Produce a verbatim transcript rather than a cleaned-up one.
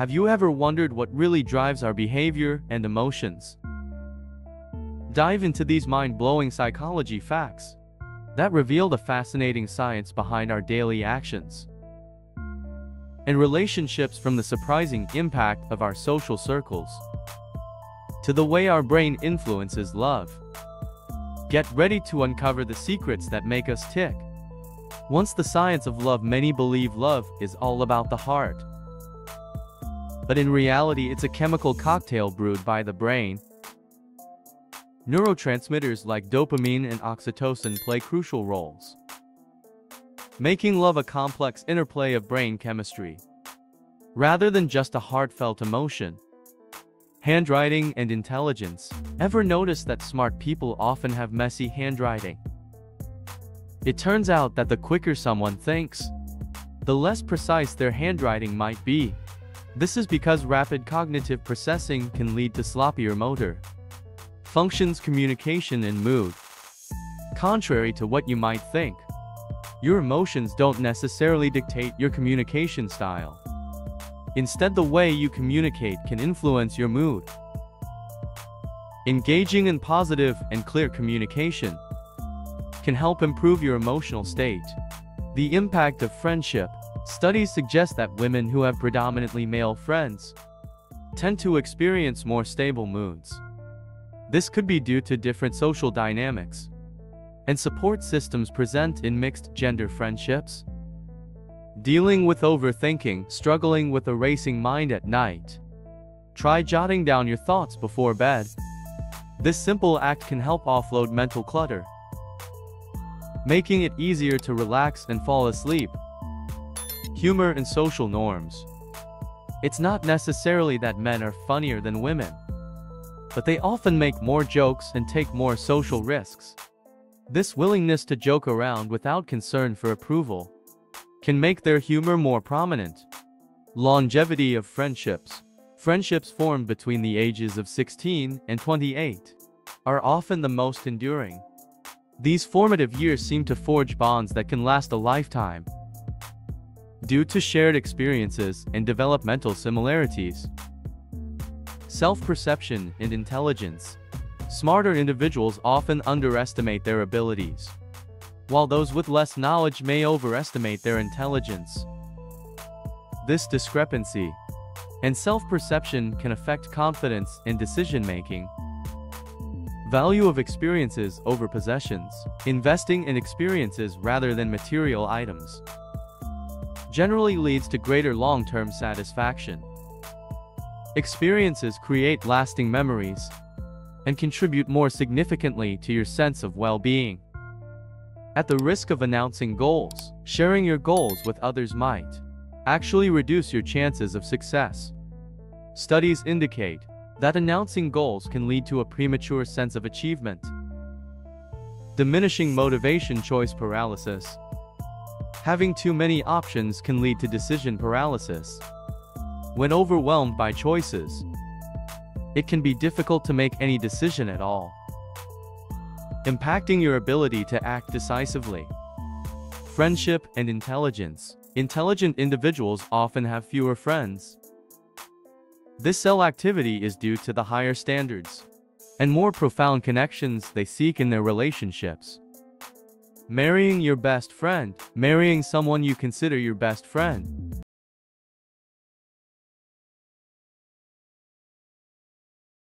Have you ever wondered what really drives our behavior and emotions? Dive into these mind-blowing psychology facts that reveal the fascinating science behind our daily actions and relationships, from the surprising impact of our social circles to the way our brain influences love. Get ready to uncover the secrets that make us tick. Once the science of love, many believe love is all about the heart. But in reality, it's a chemical cocktail brewed by the brain. Neurotransmitters like dopamine and oxytocin play crucial roles, making love a complex interplay of brain chemistry, rather than just a heartfelt emotion. Handwriting and intelligence. Ever notice that smart people often have messy handwriting? It turns out that the quicker someone thinks, the less precise their handwriting might be. This is because rapid cognitive processing can lead to sloppier motor functions, communication, and mood. Contrary to what you might think, your emotions don't necessarily dictate your communication style. Instead, the way you communicate can influence your mood. Engaging in positive and clear communication can help improve your emotional state. The impact of friendship. Studies suggest that women who have predominantly male friends tend to experience more stable moods. This could be due to different social dynamics and support systems present in mixed-gender friendships. Dealing with overthinking. Struggling with a racing mind at night? Try jotting down your thoughts before bed. This simple act can help offload mental clutter, making it easier to relax and fall asleep. Humor and social norms. It's not necessarily that men are funnier than women, but they often make more jokes and take more social risks. This willingness to joke around without concern for approval can make their humor more prominent. Longevity of friendships. Friendships formed between the ages of sixteen and twenty-eight are often the most enduring. These formative years seem to forge bonds that can last a lifetime due to shared experiences and developmental similarities. Self-perception and intelligence. Smarter individuals often underestimate their abilities, while those with less knowledge may overestimate their intelligence. This discrepancy and self-perception can affect confidence and decision-making. Value of experiences over possessions. Investing in experiences rather than material items generally leads to greater long-term satisfaction. Experiences create lasting memories and contribute more significantly to your sense of well-being. At the risk of announcing goals, sharing your goals with others might actually reduce your chances of success. Studies indicate that announcing goals can lead to a premature sense of achievement, diminishing motivation. Choice paralysis. Having too many options can lead to decision paralysis. When overwhelmed by choices, it can be difficult to make any decision at all, impacting your ability to act decisively. Friendship and intelligence. Intelligent individuals often have fewer friends. This selectivity is due to the higher standards and more profound connections they seek in their relationships. Marrying your best friend. Marrying someone you consider your best friend